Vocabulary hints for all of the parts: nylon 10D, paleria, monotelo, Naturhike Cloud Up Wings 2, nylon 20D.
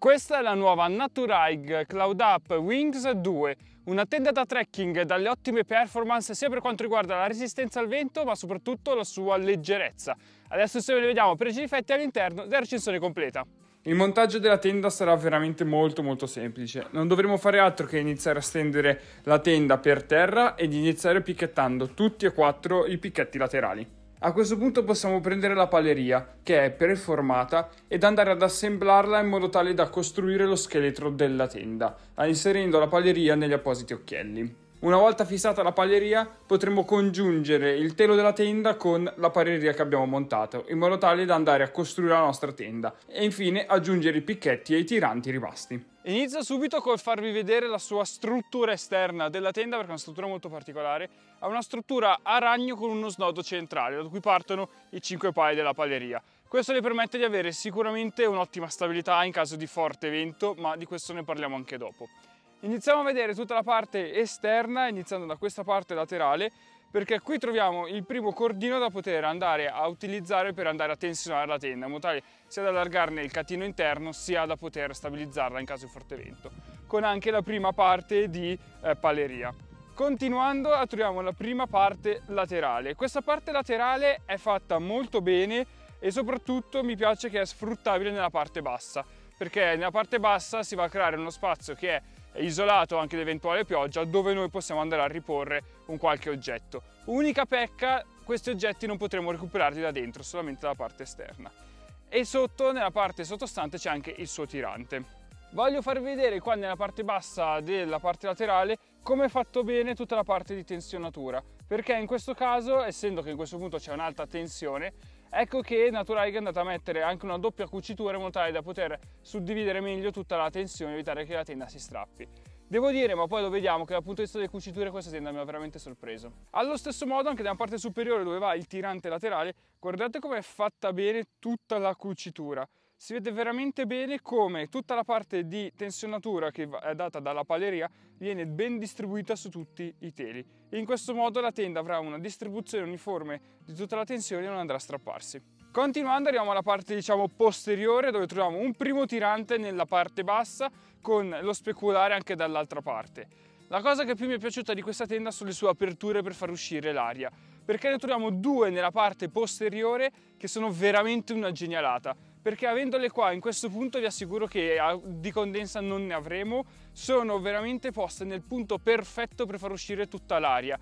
Questa è la nuova Naturhike Cloud Up Wings 2, una tenda da trekking dalle ottime performance sia per quanto riguarda la resistenza al vento ma soprattutto la sua leggerezza. Adesso se ve li vediamo pregi e difetti all'interno della recensione completa. Il montaggio della tenda sarà veramente molto semplice, non dovremo fare altro che iniziare a stendere la tenda per terra ed iniziare picchettando tutti e quattro i picchetti laterali. A questo punto possiamo prendere la paleria, che è performata, ed andare ad assemblarla in modo tale da costruire lo scheletro della tenda, inserendo la paleria negli appositi occhielli. Una volta fissata la paleria potremo congiungere il telo della tenda con la paleria che abbiamo montato, in modo tale da andare a costruire la nostra tenda e infine aggiungere i picchetti e i tiranti rimasti. Inizio subito col farvi vedere la sua struttura esterna della tenda, perché è una struttura molto particolare. Ha una struttura a ragno con uno snodo centrale, da cui partono i 5 pali della paleria. Questo le permette di avere sicuramente un'ottima stabilità in caso di forte vento, ma di questo ne parliamo anche dopo. Iniziamo a vedere tutta la parte esterna, iniziando da questa parte laterale, perché qui troviamo il primo cordino da poter andare a utilizzare per andare a tensionare la tenda, in modo tale sia da allargarne il catino interno, sia da poter stabilizzarla in caso di forte vento, con anche la prima parte di paleria. Continuando troviamo la prima parte laterale. Questa parte laterale è fatta molto bene e soprattutto mi piace che è sfruttabile nella parte bassa, perché nella parte bassa si va a creare uno spazio che è isolato anche da eventuale pioggia, dove noi possiamo andare a riporre un qualche oggetto. Unica pecca: questi oggetti non potremo recuperarli da dentro, solamente dalla parte esterna. E sotto, nella parte sottostante, c'è anche il suo tirante. Voglio farvi vedere qua nella parte bassa della parte laterale come è fatto bene tutta la parte di tensionatura, perché in questo caso, essendo che in questo punto c'è un'alta tensione, ecco che Naturhike è andata a mettere anche una doppia cucitura in modo tale da poter suddividere meglio tutta la tensione e evitare che la tenda si strappi. Devo dire, ma poi lo vediamo, che dal punto di vista delle cuciture questa tenda mi ha veramente sorpreso. Allo stesso modo anche nella parte superiore dove va il tirante laterale, guardate come è fatta bene tutta la cucitura. Si vede veramente bene come tutta la parte di tensionatura che è data dalla paleria viene ben distribuita su tutti i teli. In questo modo la tenda avrà una distribuzione uniforme di tutta la tensione e non andrà a strapparsi. Continuando arriviamo alla parte, diciamo, posteriore, dove troviamo un primo tirante nella parte bassa con lo speculare anche dall'altra parte. La cosa che più mi è piaciuta di questa tenda sono le sue aperture per far uscire l'aria, perché ne troviamo due nella parte posteriore che sono veramente una genialata, perché avendole qua in questo punto vi assicuro che di condensa non ne avremo. Sono veramente poste nel punto perfetto per far uscire tutta l'aria,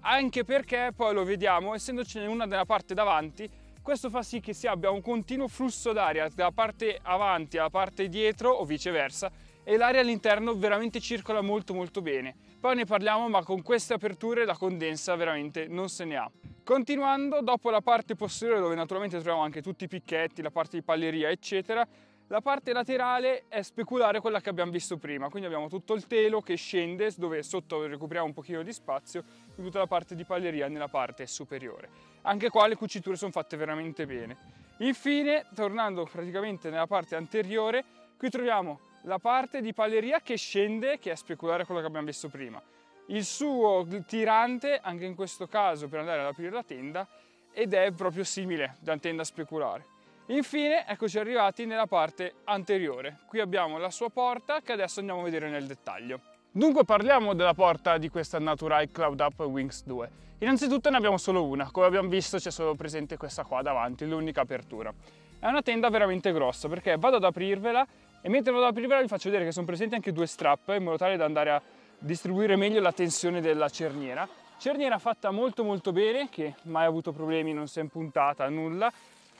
anche perché poi lo vediamo, essendocene una nella parte davanti, questo fa sì che si abbia un continuo flusso d'aria da parte avanti alla parte dietro o viceversa, e l'aria all'interno veramente circola molto bene. Poi ne parliamo, ma con queste aperture la condensa veramente non se ne ha. Continuando, dopo la parte posteriore, dove naturalmente troviamo anche tutti i picchetti, la parte di paleria eccetera, la parte laterale è speculare, quella che abbiamo visto prima, quindi abbiamo tutto il telo che scende, dove sotto recuperiamo un pochino di spazio, e tutta la parte di paleria nella parte superiore. Anche qua le cuciture sono fatte veramente bene. Infine, tornando praticamente nella parte anteriore, qui troviamo la parte di paleria che scende, che è speculare, quella che abbiamo visto prima, il suo tirante anche in questo caso per andare ad aprire la tenda, ed è proprio simile da tenda speculare. Infine eccoci arrivati nella parte anteriore, qui abbiamo la sua porta che adesso andiamo a vedere nel dettaglio. Dunque parliamo della porta di questa Naturhike Cloud Up Wings 2. Innanzitutto ne abbiamo solo una, come abbiamo visto c'è solo presente questa qua davanti, l'unica apertura. È una tenda veramente grossa, perché vado ad aprirvela e mentre vado ad aprirvela vi faccio vedere che sono presenti anche due strap in modo tale da andare a distribuire meglio la tensione della cerniera. Cerniera fatta molto bene, che mai avuto problemi, non si è impuntata, nulla.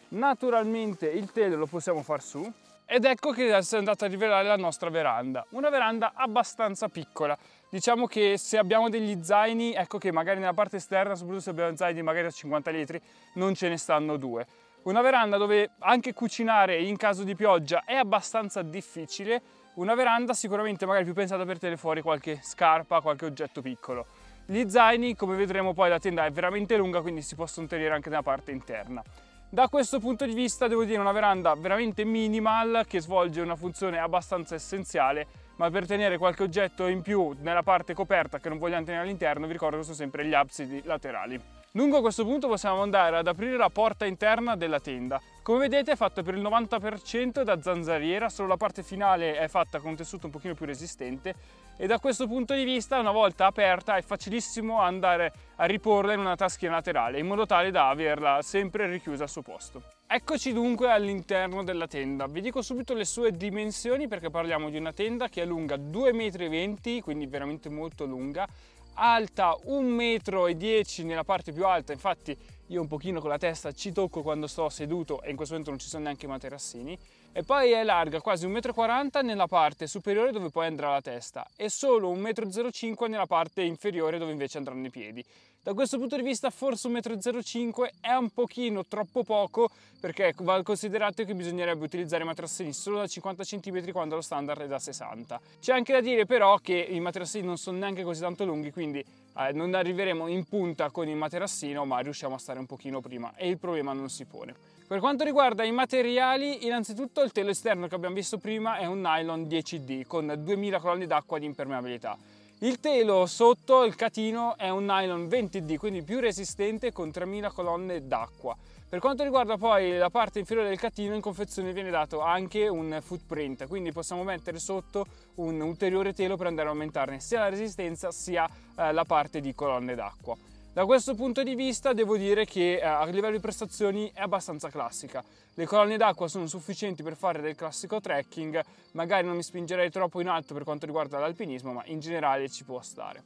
Naturalmente il telo lo possiamo far su, ed ecco che si è andata a rivelare la nostra veranda. Una veranda abbastanza piccola, diciamo che se abbiamo degli zaini, ecco che magari nella parte esterna, soprattutto se abbiamo zaini magari da 50 litri, non ce ne stanno due. Una veranda dove anche cucinare in caso di pioggia è abbastanza difficile, una veranda sicuramente magari più pensata per tenere fuori qualche scarpa, qualche oggetto piccolo. Gli zaini, come vedremo poi, la tenda è veramente lunga, quindi si possono tenere anche nella parte interna. Da questo punto di vista devo dire una veranda veramente minimal, che svolge una funzione abbastanza essenziale, ma per tenere qualche oggetto in più nella parte coperta che non vogliamo tenere all'interno, vi ricordo che sono sempre gli absidi laterali. Dunque a questo punto possiamo andare ad aprire la porta interna della tenda. Come vedete è fatto per il 90% da zanzariera, solo la parte finale è fatta con un tessuto un pochino più resistente e da questo punto di vista, una volta aperta, è facilissimo andare a riporla in una taschina laterale in modo tale da averla sempre richiusa al suo posto. Eccoci dunque all'interno della tenda. Vi dico subito le sue dimensioni perché parliamo di una tenda che è lunga 2,20 m, quindi veramente molto lunga, alta 1,10 m nella parte più alta, infatti io un pochino con la testa ci tocco quando sto seduto e in questo momento non ci sono neanche i materassini, e poi è larga quasi 1,40 m nella parte superiore dove poi andrà la testa e solo 1,05 m nella parte inferiore dove invece andranno i piedi. Da questo punto di vista forse 1,05 m è un pochino troppo poco perché va considerato che bisognerebbe utilizzare i materassini solo da 50 cm quando lo standard è da 60. C'è anche da dire però che i materassini non sono neanche così tanto lunghi, quindi non arriveremo in punta con il materassino ma riusciamo a stare un pochino prima e il problema non si pone. Per quanto riguarda i materiali, innanzitutto il telo esterno che abbiamo visto prima è un nylon 10D con 2000 colonne d'acqua di impermeabilità. Il telo sotto, il catino, è un nylon 20D, quindi più resistente con 3000 colonne d'acqua. Per quanto riguarda poi la parte inferiore del catino, in confezione viene dato anche un footprint, quindi possiamo mettere sotto un ulteriore telo per andare a aumentarne sia la resistenza sia la parte di colonne d'acqua. Da questo punto di vista devo dire che a livello di prestazioni è abbastanza classica. Le colonne d'acqua sono sufficienti per fare del classico trekking, magari non mi spingerei troppo in alto per quanto riguarda l'alpinismo, ma in generale ci può stare.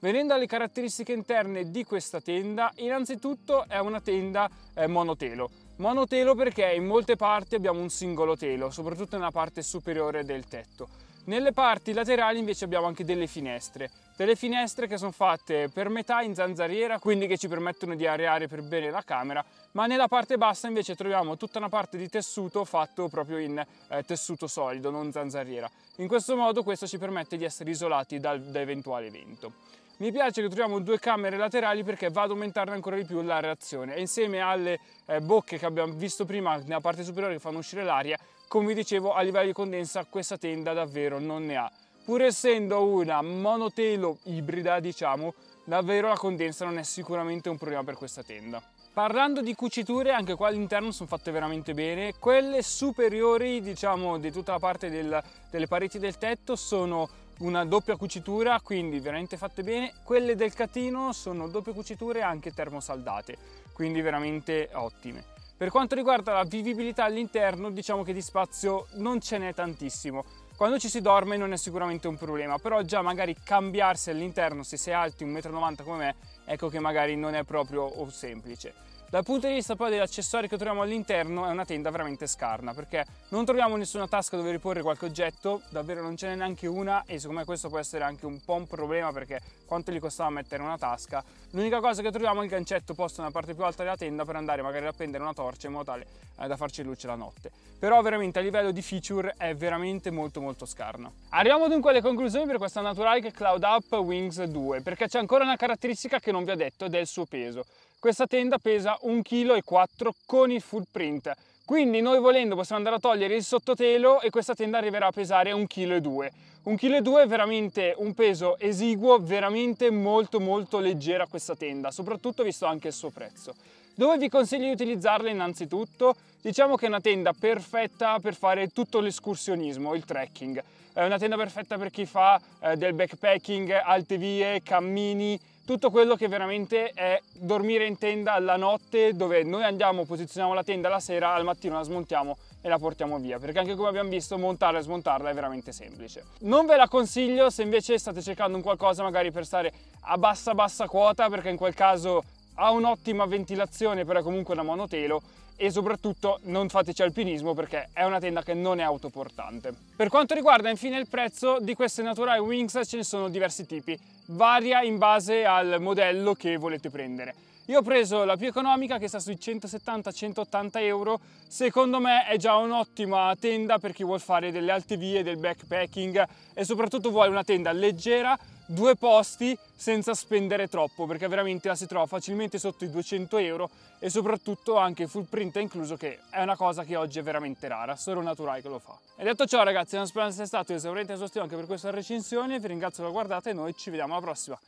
Venendo alle caratteristiche interne di questa tenda, innanzitutto è una tenda monotelo. Monotelo perché in molte parti abbiamo un singolo telo, soprattutto nella parte superiore del tetto. Nelle parti laterali invece abbiamo anche delle finestre che sono fatte per metà in zanzariera, quindi che ci permettono di areare per bene la camera, ma nella parte bassa invece troviamo tutta una parte di tessuto fatto proprio in tessuto solido, non zanzariera. In questo modo questo ci permette di essere isolati da eventuale vento. Mi piace che troviamo due camere laterali perché va ad aumentarne ancora di più la reazione e insieme alle bocche che abbiamo visto prima nella parte superiore che fanno uscire l'aria, come vi dicevo, a livello di condensa questa tenda davvero non ne ha. Pur essendo una monotelo ibrida, diciamo, davvero la condensa non è sicuramente un problema per questa tenda. Parlando di cuciture, anche qua all'interno sono fatte veramente bene. Quelle superiori, diciamo, di tutta la parte delle pareti del tetto sono una doppia cucitura, quindi veramente fatte bene. Quelle del catino sono doppie cuciture anche termosaldate, quindi veramente ottime. Per quanto riguarda la vivibilità all'interno, diciamo che di spazio non ce n'è tantissimo. Quando ci si dorme non è sicuramente un problema, però già magari cambiarsi all'interno, se sei alti 1,90 m come me, ecco che magari non è proprio semplice. Dal punto di vista poi degli accessori che troviamo all'interno è una tenda veramente scarna, perché non troviamo nessuna tasca dove riporre qualche oggetto, davvero non ce n'è neanche una e secondo me questo può essere anche un po' un problema perché quanto gli costava mettere una tasca. L'unica cosa che troviamo è il gancetto posto nella parte più alta della tenda per andare magari a prendere una torcia in modo tale da farci luce la notte. Però veramente a livello di feature è veramente molto scarna. Arriviamo dunque alle conclusioni per questa Naturhike Cloud Up Wings 2, perché c'è ancora una caratteristica che non vi ho detto ed è il suo peso. Questa tenda pesa 1,4 kg con il footprint, quindi noi volendo possiamo andare a togliere il sottotelo e questa tenda arriverà a pesare 1,2 kg. 1,2 kg è veramente un peso esiguo, veramente molto leggera questa tenda, soprattutto visto anche il suo prezzo. Dove vi consiglio di utilizzarla innanzitutto? Diciamo che è una tenda perfetta per fare tutto l'escursionismo, il trekking. È una tenda perfetta per chi fa del backpacking, alte vie, cammini, tutto quello che veramente è dormire in tenda la notte, dove noi andiamo, posizioniamo la tenda la sera, al mattino la smontiamo e la portiamo via, perché anche come abbiamo visto montarla e smontarla è veramente semplice. Non ve la consiglio se invece state cercando un qualcosa magari per stare a bassa quota, perché in quel caso ha un'ottima ventilazione, però è comunque una monotelo, e soprattutto non fateci alpinismo perché è una tenda che non è autoportante. Per quanto riguarda infine il prezzo di queste Naturhike Wings, ce ne sono diversi tipi, varia in base al modello che volete prendere. Io ho preso la più economica che sta sui 170-180 €, secondo me è già un'ottima tenda per chi vuol fare delle alte vie, del backpacking e soprattutto vuole una tenda leggera, due posti senza spendere troppo, perché veramente la si trova facilmente sotto i 200 € e soprattutto anche full print è incluso, che è una cosa che oggi è veramente rara, solo Naturhike lo fa. E detto ciò ragazzi, non spero sia stato esauriente il sostegno anche per questa recensione, vi ringrazio per la guardata e noi ci vediamo alla prossima.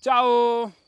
Ciao!